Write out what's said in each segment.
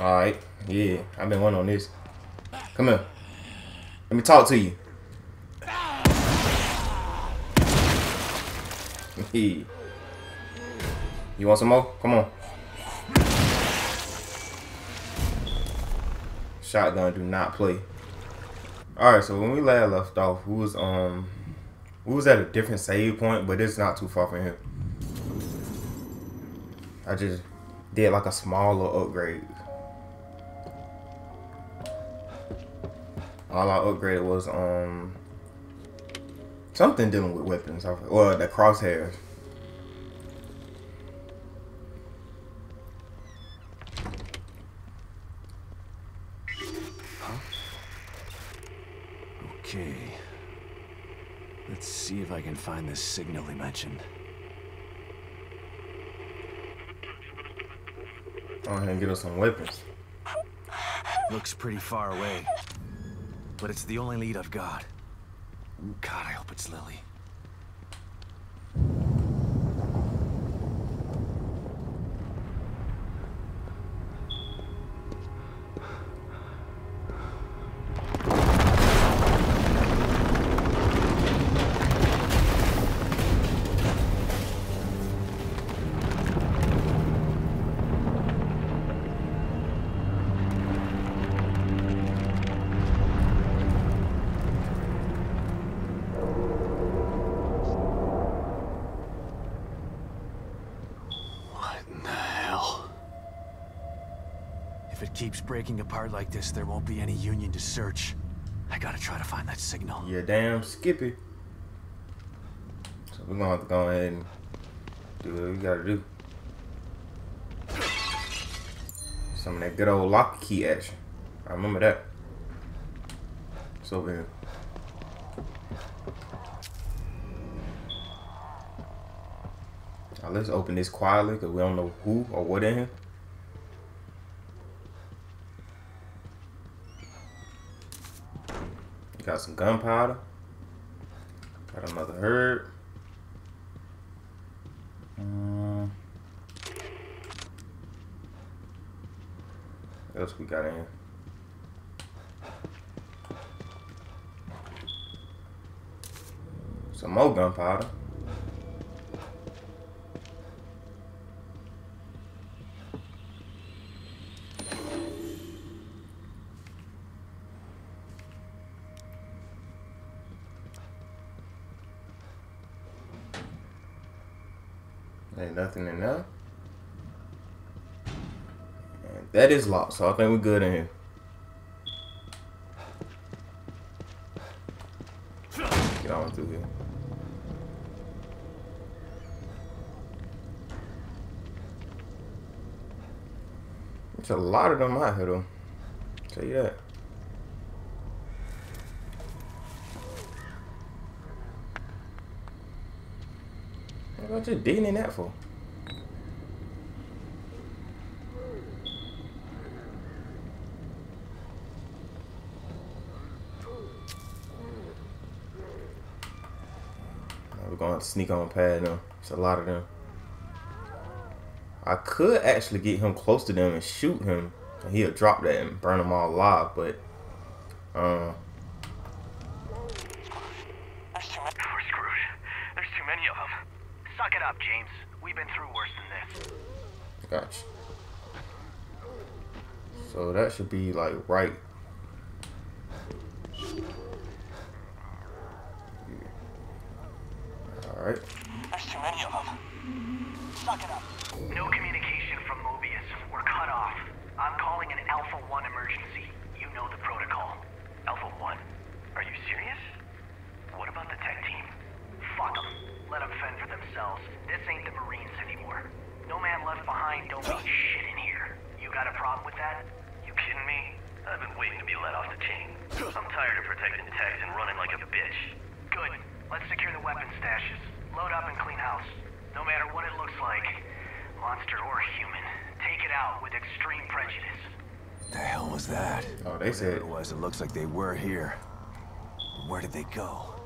Alright. Yeah, I've been wanting on this. Come here. Let me talk to you. You want some more? Come on. Shotgun do not play. Alright, so when we last left off, we was at a different save point, but it's not too far from here. I just did like a smaller upgrade. All I upgraded was something dealing with weapons, or the crosshairs. Huh? Okay, let's see if I can find this signal he mentioned. Go ahead and get us some weapons. Looks pretty far away. But it's the only lead I've got. God, I hope it's Lily. If it keeps breaking apart like this, there won't be any Union to search. I gotta try to find that signal. Yeah, damn Skippy. So we're gonna have to go ahead and do what we gotta do. Some of that good old lock key action. I remember that. It's over here. Now let's open this quietly, because we don't know who or what in here. Got some gunpowder. Got another herb. What else we got in here? Some more gunpowder. Ain't nothing in there. And that is locked, so I think we're good in here. Get on through here. There's a lot of them out here, though. I'll tell you that. What you digging in that for? We're going to sneak on pad now. It's a lot of them. I could actually get him close to them and shoot him, and he'll drop that and burn them all alive. But suck it up, James. We've been through worse than this. Gotcha. So that should be like right. Alright. There's too many of them. Suck it up. No communication from Mobius. We're cut off. I'm calling an Alpha-1 emergency. You know the protocol. Alpha-1? Are you serious? What about the tech team? Fuck them. Let them fend for themselves. This ain't the Marines anymore. No man left behind don't mean shit in here. You got a problem with that? You kidding me? I've been waiting to be let off the chain. I'm tired of protecting techs and running like a bitch. Good. Let's secure the weapon stashes. Load up and clean house. No matter what it looks like, monster or human, take it out with extreme prejudice. What the hell was that? Oh, they said it was. It looks like they were here. Where did they go?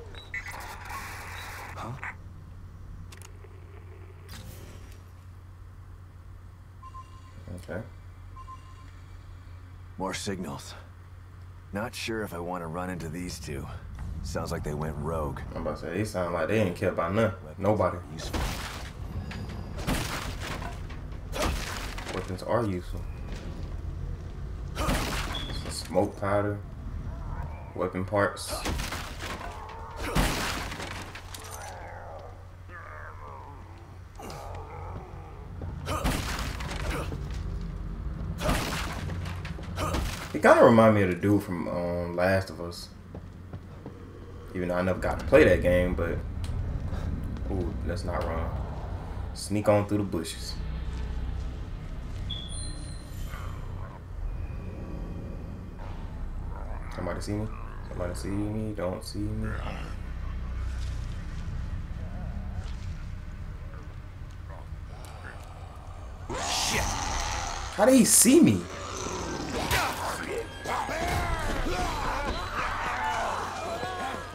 Huh? Okay. More signals. Not sure if I want to run into these two. Sounds like they went rogue. I'm about to say, they sound like they ain't care about nothing. Nobody. Useful. Weapons are useful. Smoke powder. Weapon parts. It kind of remind me of the dude from Last of Us. Even though I never got to play that game, but ooh, that's not wrong. Sneak on through the bushes. Somebody see me? Somebody see me? Don't see me? Shit! How did he see me?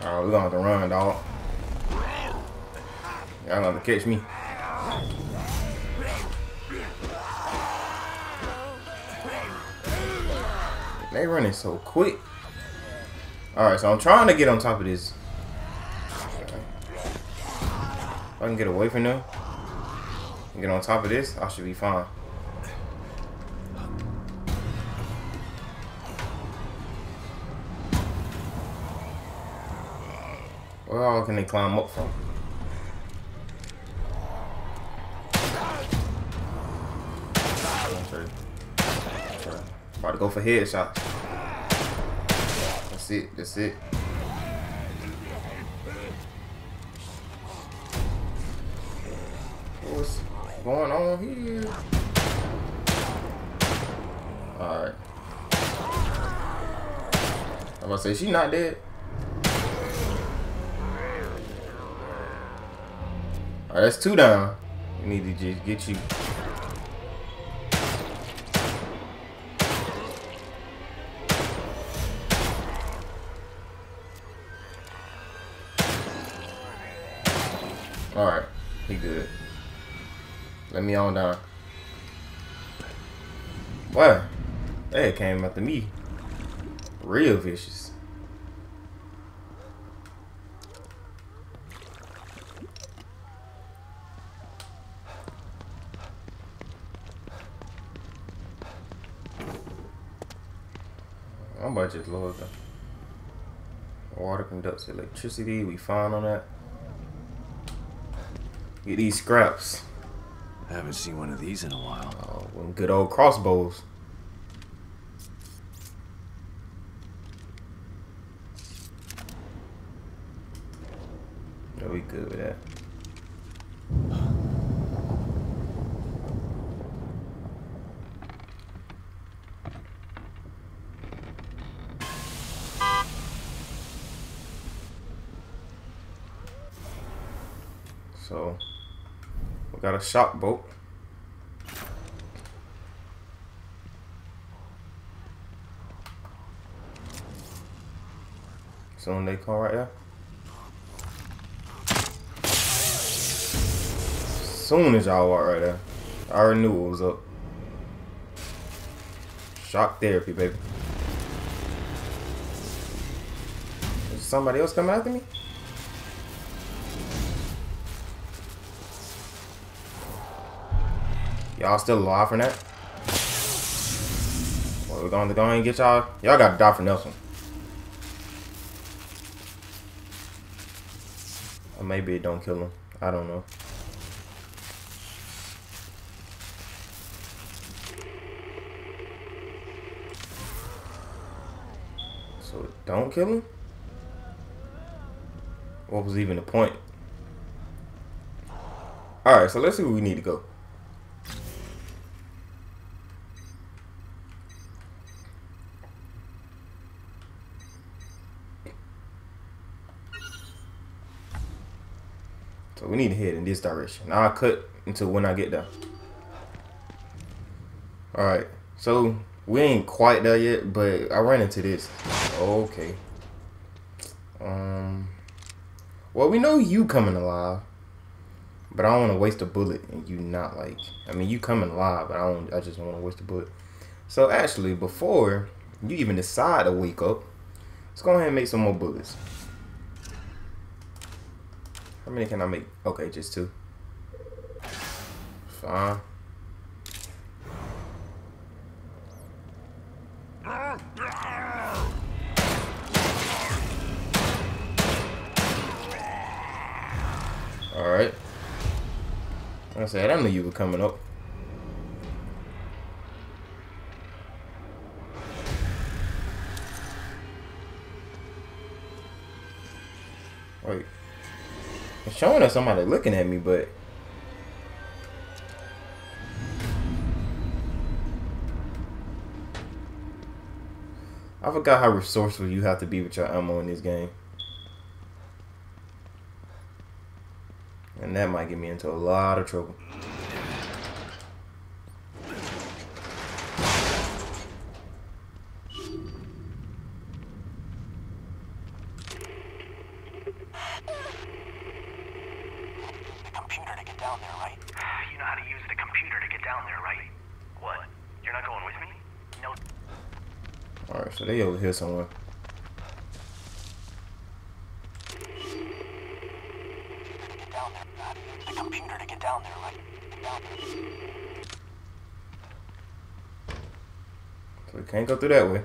Alright, we're gonna have to run, dog. Y'all gonna have to catch me. They running so quick. Alright, so I'm trying to get on top of this. If I can get away from them and get on top of this, I should be fine. Where all can they climb up from? About to go for headshots. That's it, that's it. What's going on here? Alright. I'm about to say, she not dead. Alright, that's two down. We need to just get you. Alright, he good. Let me on down. Wow, that came after me. Real vicious. My budget's low though. Water conducts electricity, we fine on that. Get these scraps. I haven't seen one of these in a while. Oh, good old crossbows. Yeah, we good with that. So we got a shop boat. Soon they call right there. Soon as y'all walk right there. I already knew it was up. Shock therapy, baby. Is somebody else coming after me? Y'all still alive from that? Well, we're going to go ahead and get y'all. Y'all got to die from this one. Or maybe it don't kill him. I don't know. So it don't kill him? What was even the point? Alright, so let's see where we need to go. So we need to head in this direction. I'll cut until when I get there. Alright, so we ain't quite there yet, but I ran into this. Okay. Well, we know you coming alive, but I don't want to waste a bullet and you not like. I mean, you coming alive, but I just want to waste a bullet. So actually, before you even decide to wake up, let's go ahead and make some more bullets. How many can I make? Okay, just two. Fine. Alright. Like I said, I knew you were coming up. Wait. It's showing us somebody looking at me, but... I forgot how resourceful you have to be with your ammo in this game. And that might get me into a lot of trouble. Computer to get down there, right? You know how to use the computer to get down there, right? What? You're not going with me? No. Alright, so they over here somewhere. So we can't go through that way.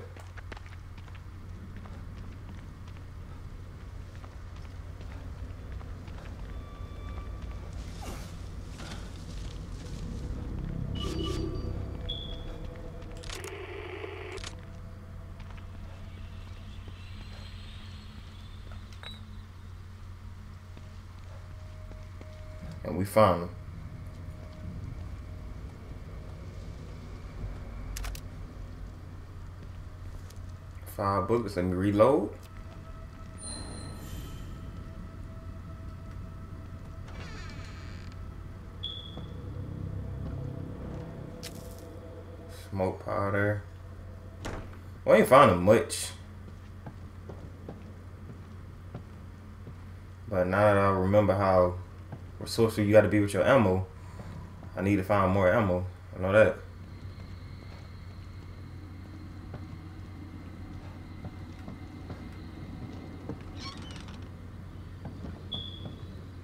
And we found him. Five bullets. Let me reload. Smoke powder. We ain't finding much. But now that I remember how resourceful you gotta be with your ammo, I need to find more ammo. I know that.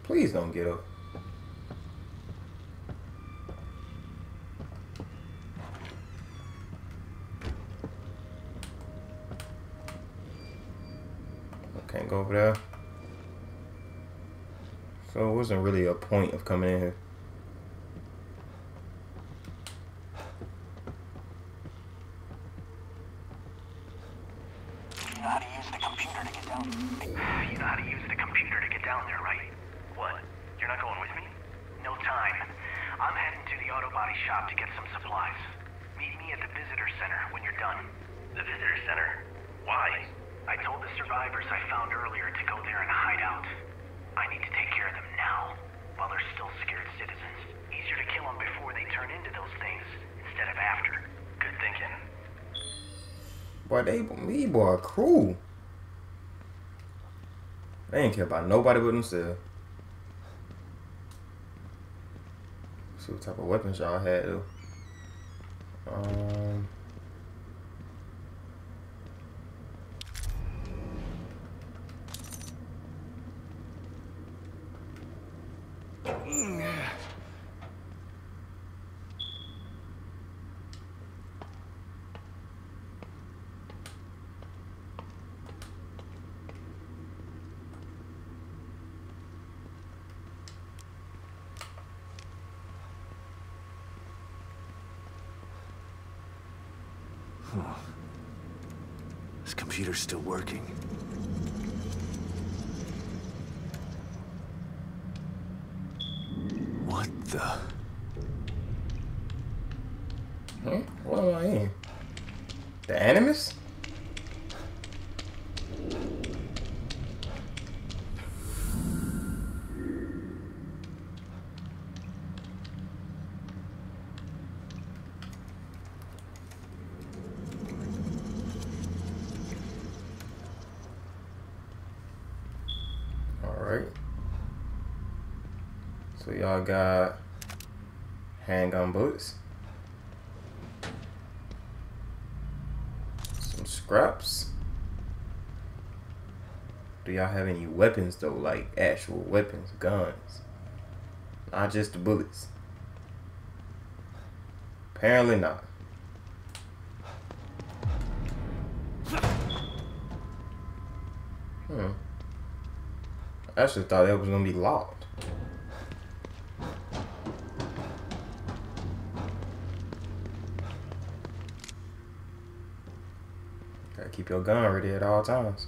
Please don't get up. I can't go over there. So it wasn't really a point of coming in here. You know how to use the computer to get down there. You know how to use the computer to get down there, right? What? You're not going with me? No time. I'm heading to the auto body shop to get some supplies. Meet me at the visitor center when you're done. The visitor center? Why? I told the survivors I found earlier to go there and hide out. I need to take care of them now, while they're still scared citizens. Easier to kill them before they turn into those things, instead of after. Good thinking. Boy, me boy, cruel. They ain't care about nobody but themselves. Let's see what type of weapons y'all had, though. Huh. This computer's still working. What the? Huh? What am I in? The Animus? So y'all got handgun bullets. scraps? Do y'all have any weapons though, like actual weapons, guns? Not just the bullets. Apparently not. I actually thought that was gonna be locked. Gotta keep your gun ready at all times.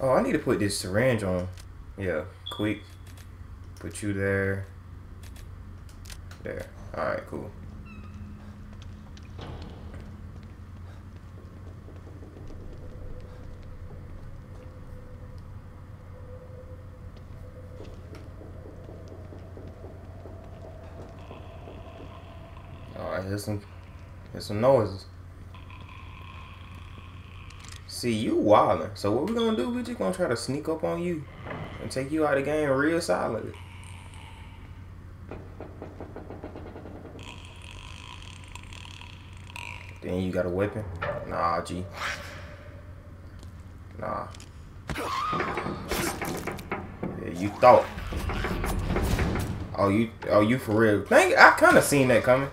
Oh, I need to put this syringe on. Yeah, quick. Put you there. There. Alright, cool. Alright, here's some noises. See, you wildin'. So what we gonna do, we just gonna try to sneak up on you and take you out of the game real silently. Then you got a weapon? Nah, G. Nah. Yeah, you thought. Oh you for real. Dang, I kinda seen that coming.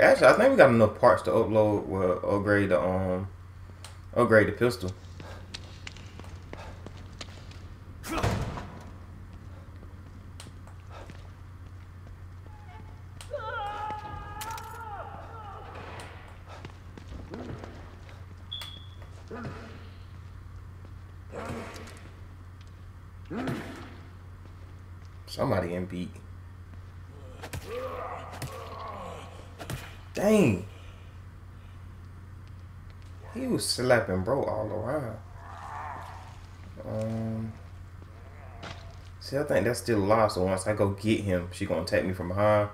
Actually, I think we got enough parts to upload, well, upgrade the pistol. Somebody getting beat. Dang. He was slapping bro all around. See, I think that's still alive, so once I go get him, she gonna attack me from behind.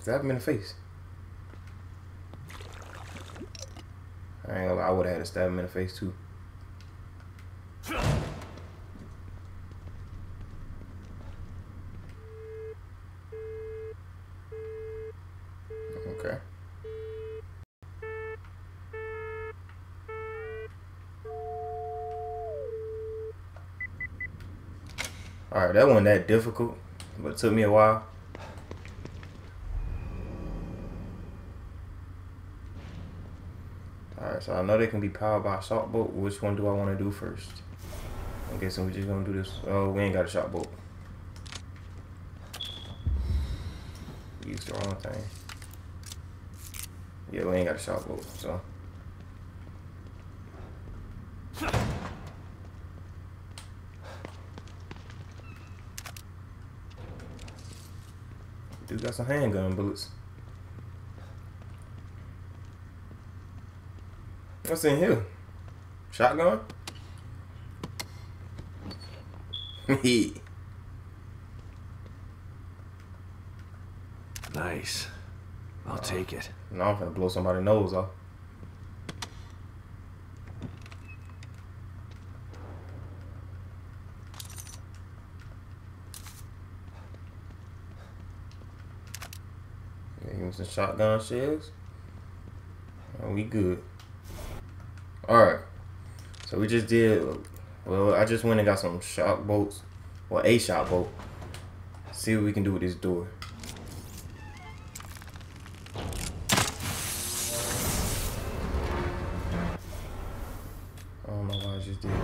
Slap him in the face. I ain't gonna lie, I would've had to stab him in the face too. Okay. Alright, that wasn't that difficult, but it took me a while. Alright, so I know they can be powered by a shot bolt. Which one do I want to do first? I'm guessing we're just gonna do this. Oh, we ain't got a shot bolt. Used the wrong thing. Yeah, we ain't got a shot bolt, so. Dude got some handgun bullets. What's in here? Shotgun? Nice. I'll take it. No, I'm gonna blow somebody's nose off. Give me some shotgun shells. Oh, we good. Alright. So we just did. Well, I just went and got some shot bolts. Well, a shot bolt. See what we can do with this door. I don't know why I just did that.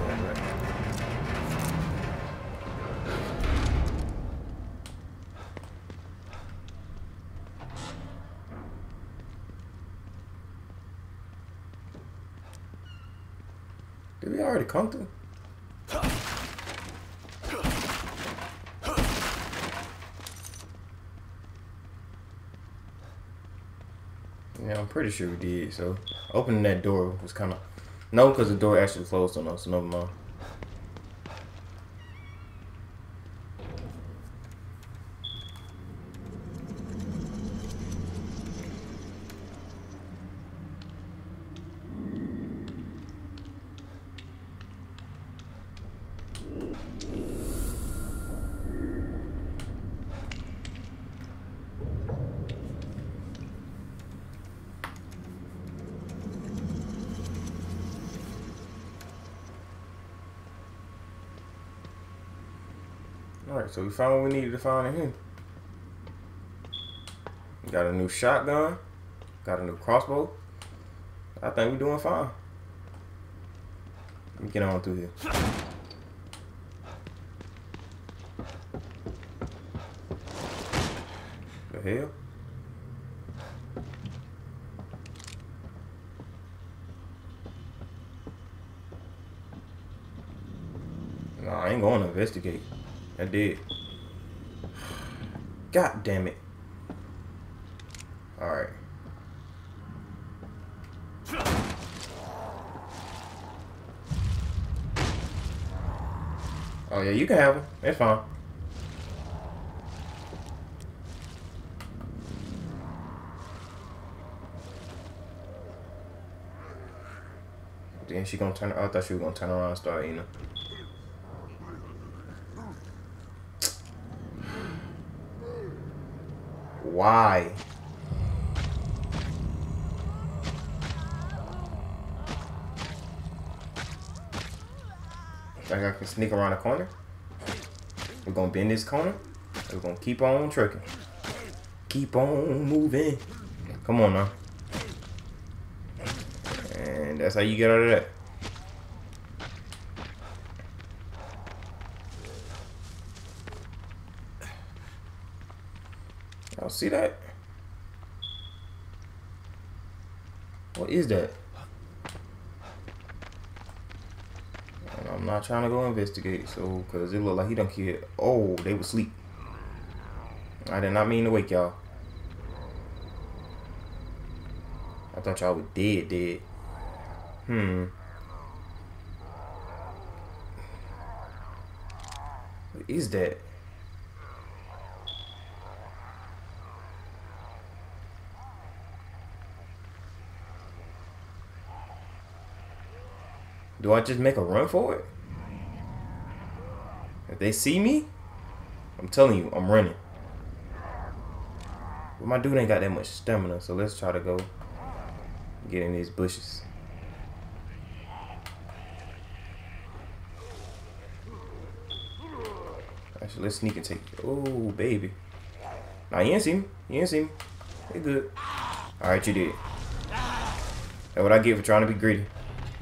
Did we already come through? Yeah, I'm pretty sure we did. So opening that door was kind of No, because the door actually closed on us. Never mind. Alright, so we found what we needed to find in here. Got a new shotgun. Got a new crossbow. I think we're doing fine. Let me get on through here. The hell? No, I ain't going to investigate. I did. God damn it. Alright. Oh yeah, you can have them. It's fine. Then she gonna turn. I thought she was gonna turn around and start eating them. Why? Think I can sneak around the corner? We're gonna bend this corner. We're gonna keep on trucking. Keep on moving. Come on now. And that's how you get out of that. See that? What is that? And I'm not trying to go investigate, so because it looked like he done killed. Oh, they were asleep. I did not mean to wake y'all. I thought y'all were dead. What is that? Do I just make a run for it? If they see me, I'm telling you, I'm running. But my dude ain't got that much stamina, so let's try to go get in these bushes. Actually, let's sneak and take. Oh, baby. Nah, you ain't see me. They good. Alright, you did. That's what I get for trying to be greedy.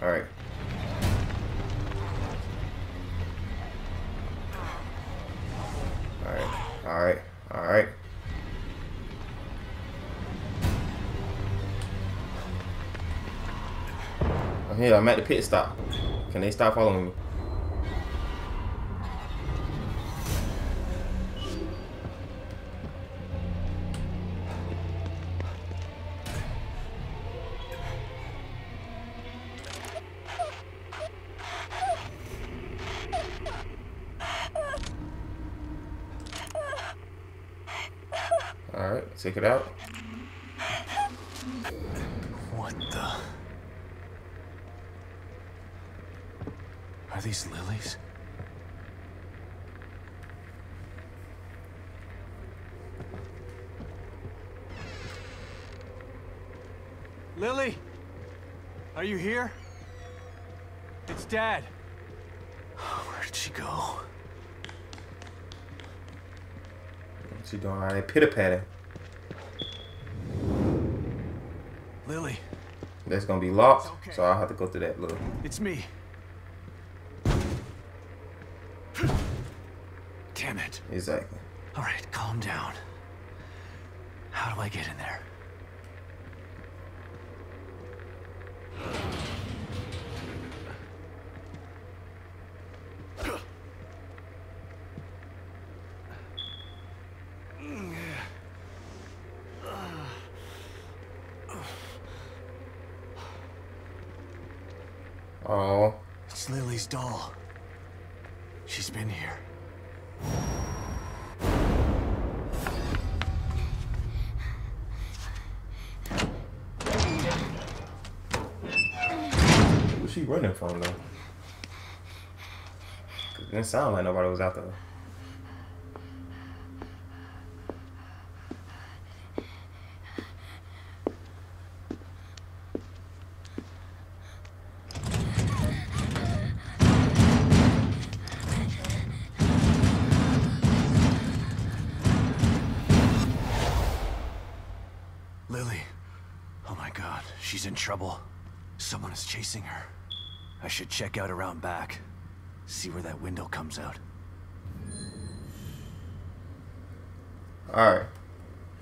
Alright. Alright. I'm here, I'm at the pit stop. Can they stop following me? Take it out. What the? Are these lilies? Lily, are you here? It's Dad. Where did she go? What's she doing? All right, pitter-patter. Lily. That's gonna be locked, okay. So I'll have to go through that little. It's me. Damn it. Exactly. All right, calm down. How do I get in there? Oh. It's Lily's doll. She's been here. Who's she running from though? It didn't sound like nobody was out there. Lily. Oh my God, she's in trouble. Someone is chasing her. I should check out around back. See where that window comes out. Alright.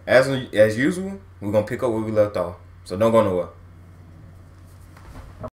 As usual, we're gonna pick up where we left off. So don't go nowhere.